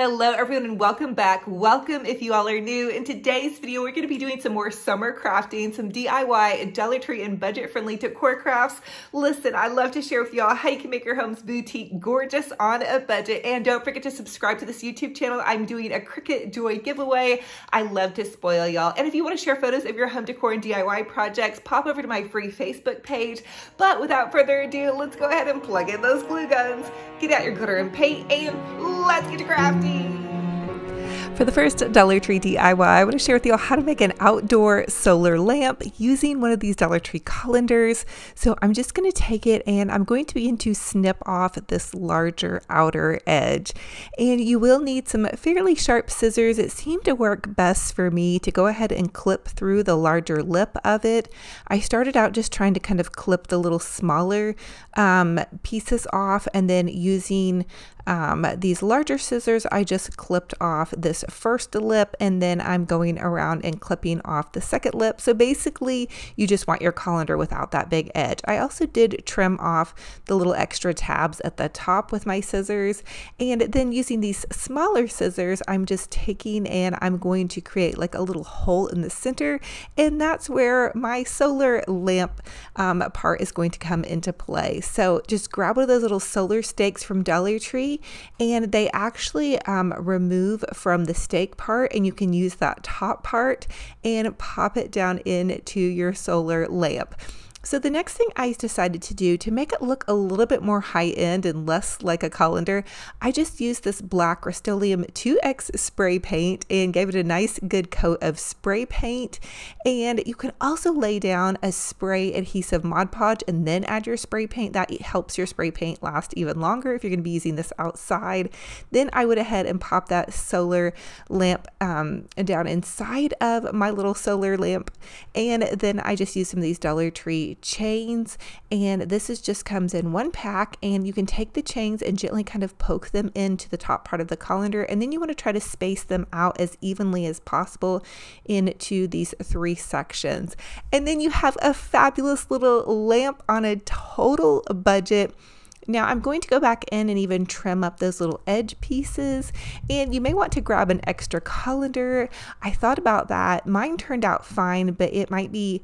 Hello everyone and welcome back. Welcome if you all are new. In today's video, we're going to be doing some more summer crafting, some DIY, Dollar Tree, and budget-friendly decor crafts. Listen, I love to share with y'all how you can make your home's boutique gorgeous on a budget. And don't forget to subscribe to this YouTube channel. I'm doing a Cricut Joy giveaway. I love to spoil y'all. And if you want to share photos of your home decor and DIY projects, pop over to my free Facebook page. But without further ado, let's go ahead and plug in those glue guns, get out your glitter and paint, and let's get to crafting. For the first Dollar Tree DIY, I want to share with you how to make an outdoor solar lamp using one of these Dollar Tree colanders. So I'm just going to take it and I'm going to begin to snip off this larger outer edge. And you will need some fairly sharp scissors. It seemed to work best for me to go ahead and clip through the larger lip of it. I started out just trying to kind of clip the little smaller pieces off, and then using these larger scissors, I just clipped off this first lip, and then I'm going around and clipping off the second lip. So basically you just want your colander without that big edge. I also did trim off the little extra tabs at the top with my scissors, and then using these smaller scissors, I'm just taking and I'm going to create like a little hole in the center, and that's where my solar lamp part is going to come into play. So just grab one of those little solar stakes from Dollar Tree, and they actually remove from the stake part, and you can use that top part and pop it down into your solar lamp. So the next thing I decided to do to make it look a little bit more high-end and less like a colander, I just used this black Rust-Oleum 2X spray paint and gave it a nice good coat of spray paint. And you can also lay down a spray adhesive Mod Podge and then add your spray paint. That helps your spray paint last even longer if you're going to be using this outside. Then I went ahead and popped that solar lamp down inside of my little solar lamp. And then I just used some of these Dollar Tree chains, and this is just comes in one pack, and you can take the chains and gently kind of poke them into the top part of the colander, and then you want to try to space them out as evenly as possible into these three sections. And then you have a fabulous little lamp on a total budget. Now I'm going to go back in and even trim up those little edge pieces, and you may want to grab an extra colander. I thought about that. Mine turned out fine, but it might be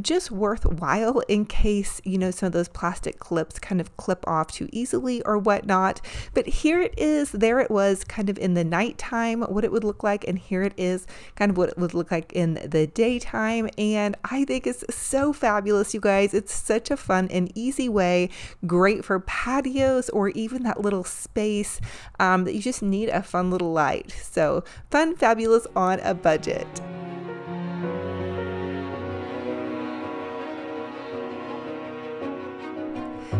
just worthwhile in case, you know, some of those plastic clips kind of clip off too easily or whatnot. But here it is. There it was kind of in the nighttime, what it would look like, and here it is kind of what it would look like in the daytime. And I think it's so fabulous, you guys. It's such a fun and easy way. Great for patios or even that little space that you just need a fun little light. So fun, fabulous on a budget.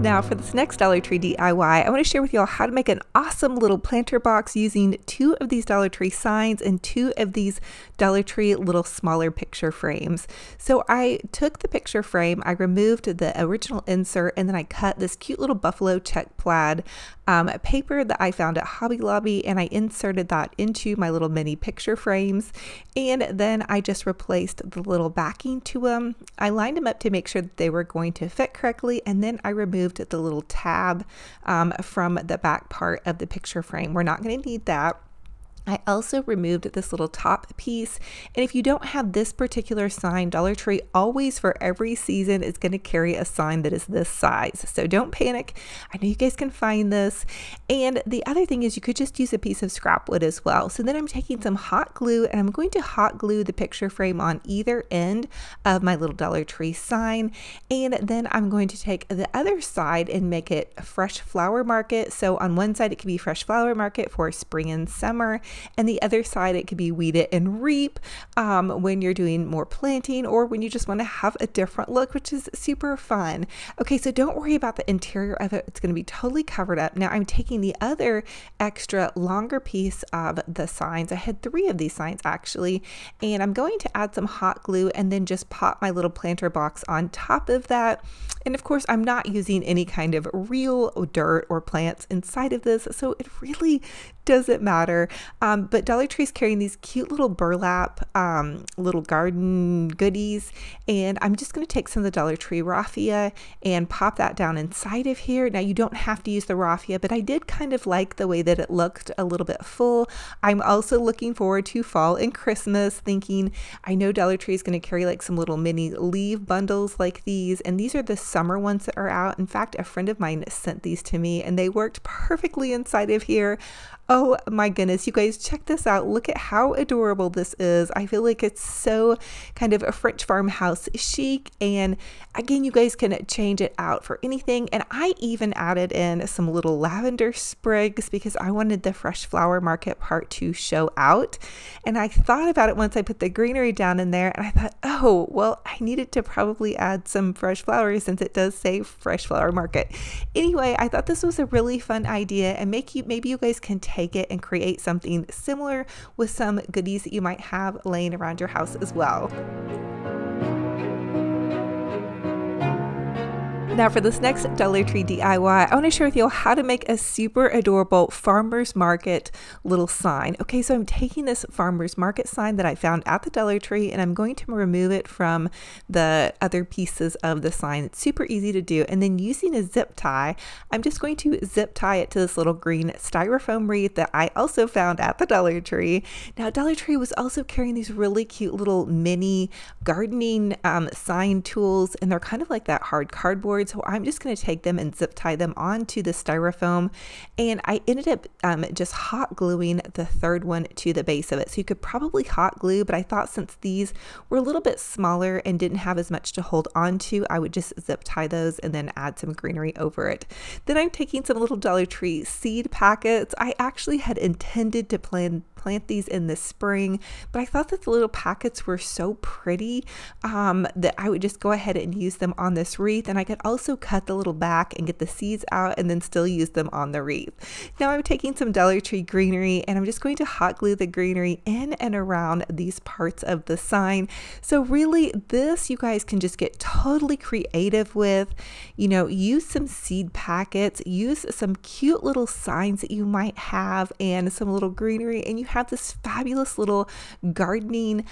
Now for this next Dollar Tree DIY, I want to share with y'all how to make an awesome little planter box using two of these Dollar Tree signs and two of these Dollar Tree little smaller picture frames. So I took the picture frame, I removed the original insert, and then I cut this cute little buffalo check plaid paper that I found at Hobby Lobby, and I inserted that into my little mini picture frames. And then I just replaced the little backing to them. I lined them up to make sure that they were going to fit correctly, and then I removed the little tab from the back part of the picture frame. We're not going to need that. I also removed this little top piece, and if you don't have this particular sign, Dollar Tree always for every season is going to carry a sign that is this size, so don't panic. I know you guys can find this. And the other thing is you could just use a piece of scrap wood as well. So then I'm taking some hot glue and I'm going to hot glue the picture frame on either end of my little Dollar Tree sign, and then I'm going to take the other side and make it fresh flower market. So on one side it could be fresh flower market for spring and summer, and the other side it could be weed it and reap when you're doing more planting or when you just want to have a different look, which is super fun. Okay, so don't worry about the interior of it. It's going to be totally covered up. Now I'm taking the other extra longer piece of the signs. I had three of these signs actually, and I'm going to add some hot glue and then just pop my little planter box on top of that. And of course I'm not using any kind of real dirt or plants inside of this, so it really doesn't matter. But Dollar Tree's carrying these cute little burlap little garden goodies, and I'm just going to take some of the Dollar Tree raffia and pop that down inside of here. Now you don't have to use the raffia, but I did kind of like the way that it looked a little bit full. I'm also looking forward to fall and Christmas, thinking I know Dollar Tree is going to carry like some little mini leaf bundles like these, and these are the summer ones that are out. In fact, a friend of mine sent these to me and they worked perfectly inside of here. Oh my goodness, you guys, check this out. Look at how adorable this is. I feel like it's so kind of a French farmhouse chic. And again, you guys can change it out for anything. And I even added in some little lavender sprigs because I wanted the fresh flower market part to show out. And I thought about it once I put the greenery down in there, and I thought, oh, well, I needed to probably add some fresh flowers since it does say fresh flower market. Anyway, I thought this was a really fun idea, and maybe you guys can take it and create something similar with some goodies that you might have laying around your house as well. Now for this next Dollar Tree DIY, I want to share with you how to make a super adorable farmer's market little sign. Okay, so I'm taking this farmer's market sign that I found at the Dollar Tree, and I'm going to remove it from the other pieces of the sign. It's super easy to do. And then using a zip tie, I'm just going to zip tie it to this little green styrofoam wreath that I also found at the Dollar Tree. Now Dollar Tree was also carrying these really cute little mini gardening sign tools, and they're kind of like that hard cardboard. So I'm just going to take them and zip tie them onto the styrofoam, and I ended up just hot gluing the third one to the base of it. So you could probably hot glue, but I thought since these were a little bit smaller and didn't have as much to hold onto, I would just zip tie those and then add some greenery over it. Then I'm taking some little Dollar Tree seed packets. I actually had intended to plant these in the spring, but I thought that the little packets were so pretty that I would just go ahead and use them on this wreath, and I could also cut the little back and get the seeds out and then still use them on the wreath. Now I'm taking some Dollar Tree greenery, and I'm just going to hot glue the greenery in and around these parts of the sign. So really this, you guys can just get totally creative with, you know, use some seed packets, use some cute little signs that you might have and some little greenery, and you have this fabulous little gardening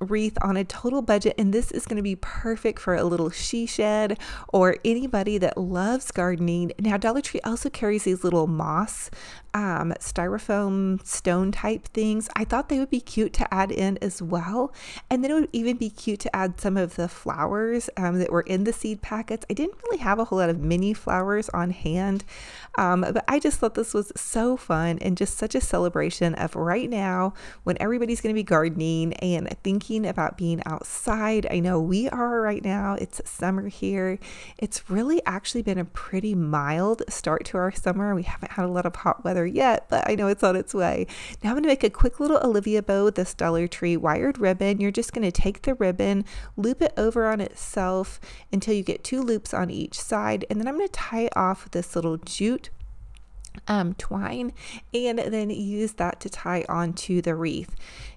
wreath on a total budget. And this is going to be perfect for a little she shed or anybody that loves gardening. Now Dollar Tree also carries these little moss styrofoam stone type things. I thought they would be cute to add in as well, and then it would even be cute to add some of the flowers that were in the seed packets. I didn't really have a whole lot of mini flowers on hand, but I just thought this was so fun and just such a celebration of right now when everybody's going to be gardening and thinking about being outside. I know we are right now. It's summer here. It's really actually been a pretty mild start to our summer. We haven't had a lot of hot weather yet, but I know it's on its way. Now I'm going to make a quick little Olivia bow with this Dollar Tree wired ribbon. You're just going to take the ribbon, loop it over on itself until you get two loops on each side, and then I'm going to tie it off with this little jute twine, and then use that to tie onto the wreath.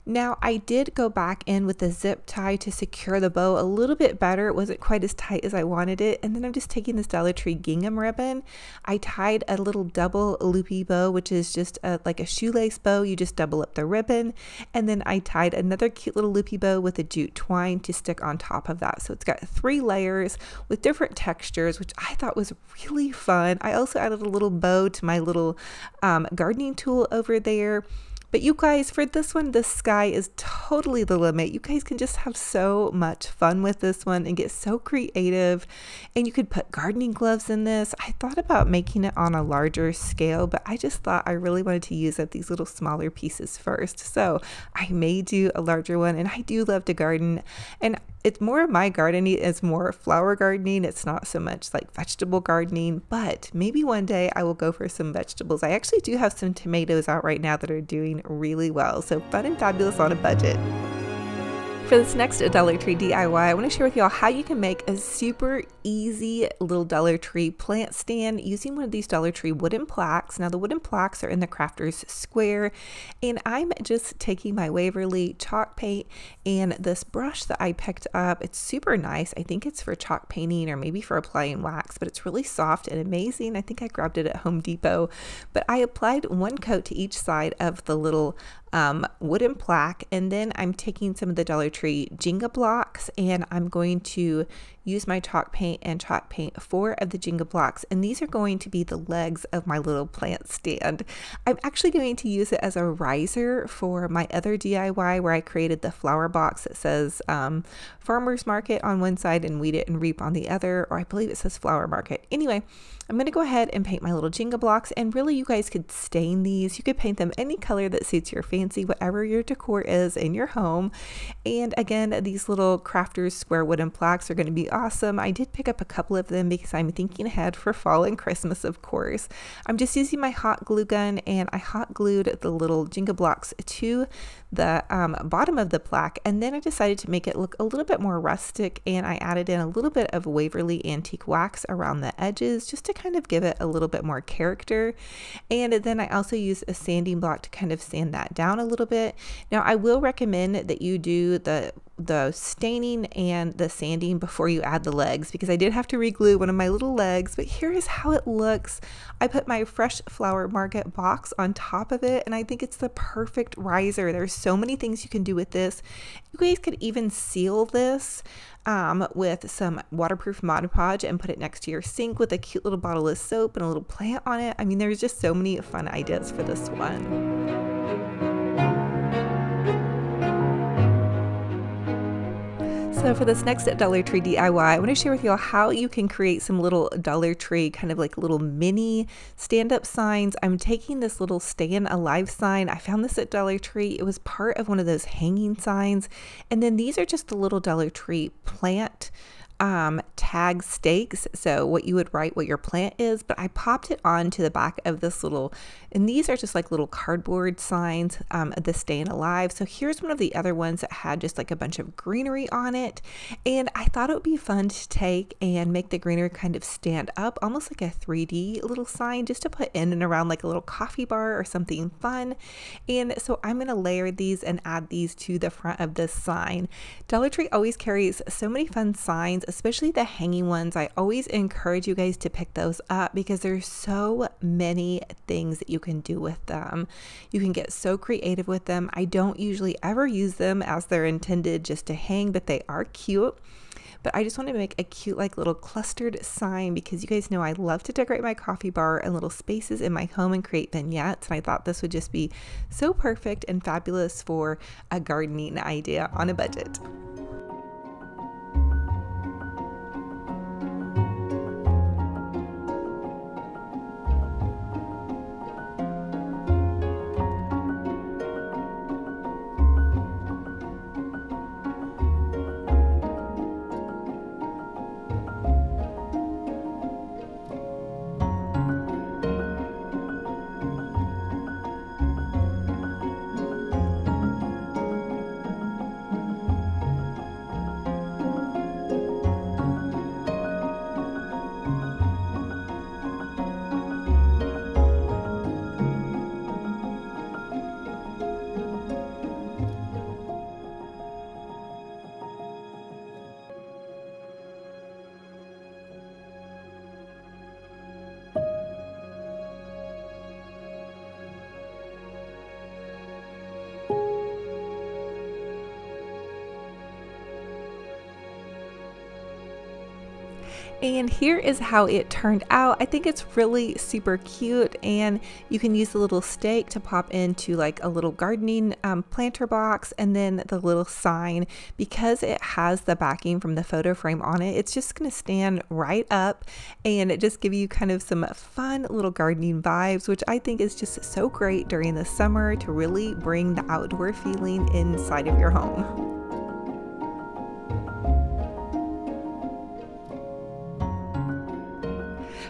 Now I did go back in with the zip tie to secure the bow a little bit better. It wasn't quite as tight as I wanted it. And then I'm just taking this Dollar Tree gingham ribbon. I tied a little double loopy bow, which is just like a shoelace bow. You just double up the ribbon. And then I tied another cute little loopy bow with a jute twine to stick on top of that. So it's got three layers with different textures, which I thought was really fun. I also added a little bow to my little gardening tool over there. But you guys, for this one, the sky is totally the limit. You guys can just have so much fun with this one and get so creative. And you could put gardening gloves in this. I thought about making it on a larger scale, but I just thought I really wanted to use up these little smaller pieces first. So I may do a larger one, and I do love to garden. And it's more of my gardening is more flower gardening. It's not so much like vegetable gardening, but maybe one day I will go for some vegetables. I actually do have some tomatoes out right now that are doing really well. So fun and fabulous on a budget. For this next Dollar Tree DIY, I want to share with y'all how you can make a super easy little Dollar Tree plant stand using one of these Dollar Tree wooden plaques. Now the wooden plaques are in the crafter's square, and I'm just taking my Waverly chalk paint and this brush that I picked up. It's super nice. I think it's for chalk painting or maybe for applying wax, but it's really soft and amazing. I think I grabbed it at Home Depot, but I applied one coat to each side of the little wooden plaque, and then I'm taking some of the Dollar Tree Jenga blocks and I'm going to use my chalk paint and chalk paint 4 of the Jenga blocks, and these are going to be the legs of my little plant stand. I'm actually going to use it as a riser for my other DIY where I created the flower box that says farmer's market on one side and weed it and reap on the other, or I believe it says flower market. Anyway, I'm going to go ahead and paint my little Jenga blocks, and really you guys could stain these. You could paint them any color that suits your fancy, whatever your decor is in your home. And again, these little crafter's square wooden plaques are going to be awesome. I did pick up a couple of them because I'm thinking ahead for fall and Christmas, of course. I'm just using my hot glue gun, and I hot glued the little Jenga blocks to the bottom of the plaque, and then I decided to make it look a little bit more rustic, and I added in a little bit of Waverly antique wax around the edges just to kind of give it a little bit more character. And then I also used a sanding block to kind of sand that down a little bit. Now I will recommend that you do the staining and the sanding before you add the legs, because I did have to reglue one of my little legs, but here is how it looks. I put my fresh flower market box on top of it, and I think it's the perfect riser. There's so many things you can do with this. You guys could even seal this with some waterproof Mod Podge and put it next to your sink with a cute little bottle of soap and a little plant on it. I mean, there's just so many fun ideas for this one. So for this next Dollar Tree DIY, I want to share with y'all how you can create some little Dollar Tree, kind of like little mini stand-up signs. I'm taking this little stand alive sign. I found this at Dollar Tree. It was part of one of those hanging signs. And then these are just the little Dollar Tree plant tag stakes, so what you would write what your plant is, but I popped it onto the back of this little, and these are just like little cardboard signs of the staying alive. So here's one of the other ones that had just like a bunch of greenery on it, and I thought it would be fun to take and make the greenery kind of stand up, almost like a 3D little sign, just to put in and around like a little coffee bar or something fun. And so I'm going to layer these and add these to the front of this sign. Dollar Tree always carries so many fun signs, especially the hanging ones. I always encourage you guys to pick those up because there's so many things that you can do with them. You can get so creative with them. I don't usually ever use them as they're intended just to hang, but they are cute. But I just want to make a cute like little clustered sign because you guys know I love to decorate my coffee bar and little spaces in my home and create vignettes, and I thought this would just be so perfect and fabulous for a gardening idea on a budget. And here is how it turned out. I think it's really super cute, and you can use the little stake to pop into like a little gardening planter box, and then the little sign, because it has the backing from the photo frame on it, it's just going to stand right up and it just give you kind of some fun little gardening vibes, which I think is just so great during the summer to really bring the outdoor feeling inside of your home.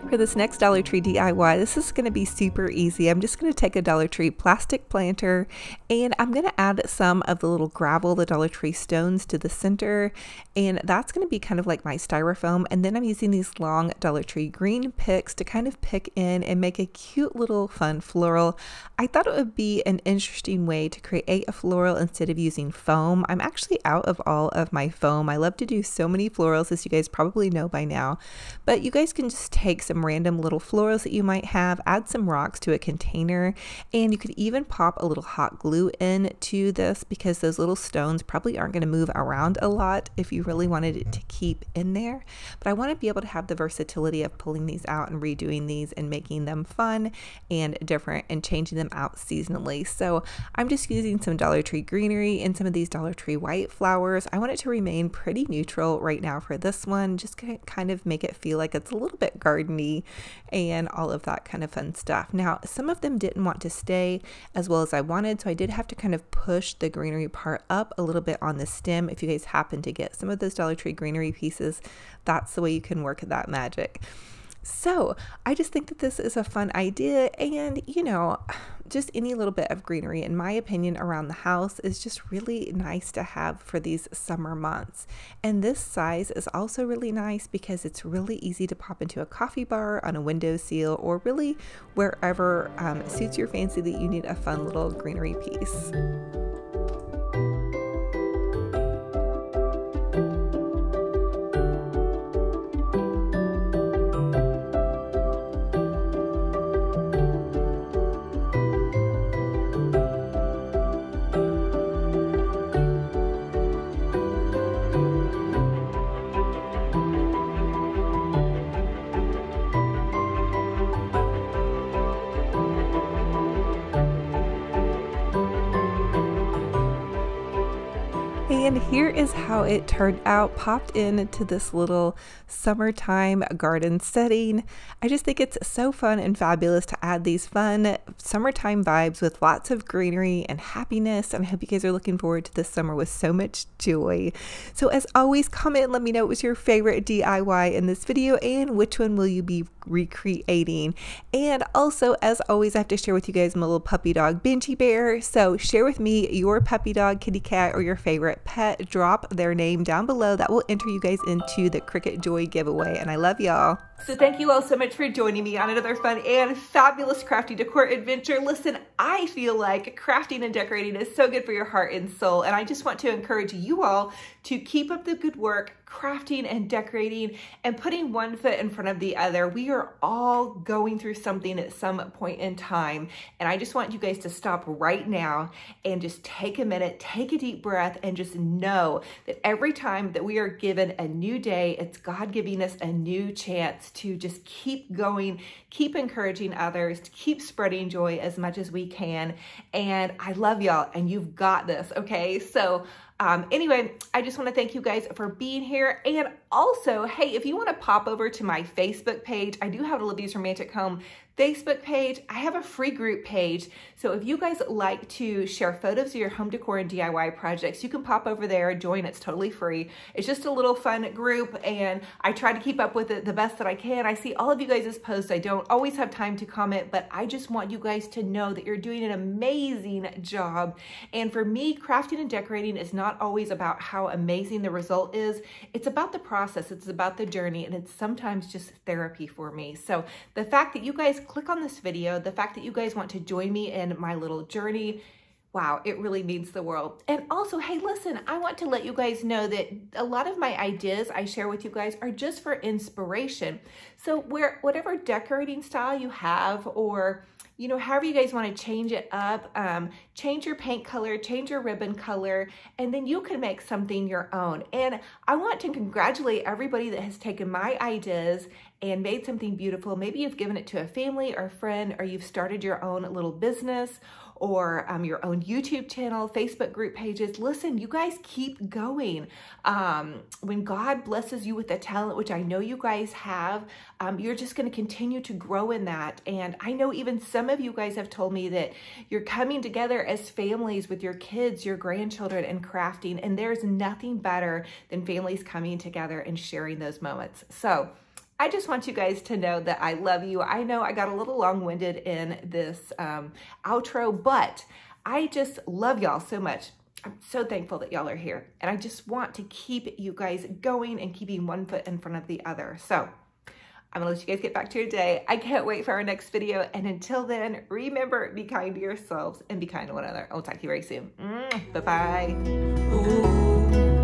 For this next Dollar Tree DIY, this is going to be super easy. I'm just going to take a Dollar Tree plastic planter and I'm going to add some of the little gravel, the Dollar Tree stones, to the center, and that's going to be kind of like my styrofoam. And then I'm using these long Dollar Tree green picks to kind of pick in and make a cute little fun floral. I thought it would be an interesting way to create a floral instead of using foam. I'm actually out of all of my foam. I love to do so many florals, as you guys probably know by now, but you guys can just take some random little florals that you might have, add some rocks to a container, and you could even pop a little hot glue in to this because those little stones probably aren't going to move around a lot if you really wanted it to keep in there. But I want to be able to have the versatility of pulling these out and redoing these and making them fun and different and changing them out seasonally. So I'm just using some Dollar Tree greenery and some of these Dollar Tree white flowers. I want it to remain pretty neutral right now for this one, just kind of make it feel like it's a little bit gardeny and all of that kind of fun stuff. Now, some of them didn't want to stay as well as I wanted, so I did have to kind of push the greenery part up a little bit on the stem. If you guys happen to get some of those Dollar Tree greenery pieces, that's the way you can work that magic. So I just think that this is a fun idea, and you know, just any little bit of greenery, in my opinion, around the house is just really nice to have for these summer months. And this size is also really nice because it's really easy to pop into a coffee bar, on a windowsill, or really wherever suits your fancy that you need a fun little greenery piece. And here is how it turned out, popped into this little summertime garden setting. I just think it's so fun and fabulous to add these fun summertime vibes with lots of greenery and happiness. And I hope you guys are looking forward to this summer with so much joy. So as always, comment and let me know what was your favorite DIY in this video and which one will you be recreating. And also, as always, I have to share with you guys my little puppy dog, Benji Bear. So share with me your puppy dog, kitty cat, or your favorite pet. Drop their name down below. That will enter you guys into the Cricut Joy giveaway, and I love y'all. So thank you all so much for joining me on another fun and fabulous crafty decor adventure. Listen, I feel like crafting and decorating is so good for your heart and soul, and I just want to encourage you all to keep up the good work, crafting and decorating and putting one foot in front of the other. We are all going through something at some point in time, and I just want you guys to stop right now and just take a minute, take a deep breath, and just know that every time that we are given a new day, it's God giving us a new chance to just keep going, keep encouraging others, to keep spreading joy as much as we can. And I love y'all, and you've got this, okay? So anyway, I just want to thank you guys for being here. And also, hey, if you want to pop over to my Facebook page, I do have Olivia's Romantic Home Facebook page. I have a free group page. So if you guys like to share photos of your home decor and DIY projects, you can pop over there and join. It's totally free. It's just a little fun group, and I try to keep up with it the best that I can. I see all of you guys' posts. I don't always have time to comment, but I just want you guys to know that you're doing an amazing job. And for me, crafting and decorating is not always about how amazing the result is. It's about the process. It's about the journey, and it's sometimes just therapy for me. So the fact that you guys click on this video, the fact that you guys want to join me in my little journey, wow, it really means the world. And also, hey, listen, I want to let you guys know that a lot of my ideas I share with you guys are just for inspiration. So whatever decorating style you have, or you know, however you guys want to change it up, change your paint color, change your ribbon color, and then you can make something your own. And I want to congratulate everybody that has taken my ideas and made something beautiful. Maybe you've given it to a family or a friend, or you've started your own little business, or your own YouTube channel, Facebook group pages. Listen, you guys keep going. When God blesses you with the talent, which I know you guys have, you're just gonna continue to grow in that. And I know even some of you guys have told me that you're coming together as families with your kids, your grandchildren, and crafting, and there's nothing better than families coming together and sharing those moments. So I just want you guys to know that I love you. I know I got a little long-winded in this outro, but I just love y'all so much. I'm so thankful that y'all are here, and I just want to keep you guys going and keeping one foot in front of the other. So I'm gonna let you guys get back to your day. I can't wait for our next video, and until then, remember, be kind to yourselves and be kind to one another. I'll talk to you very soon. Bye-bye.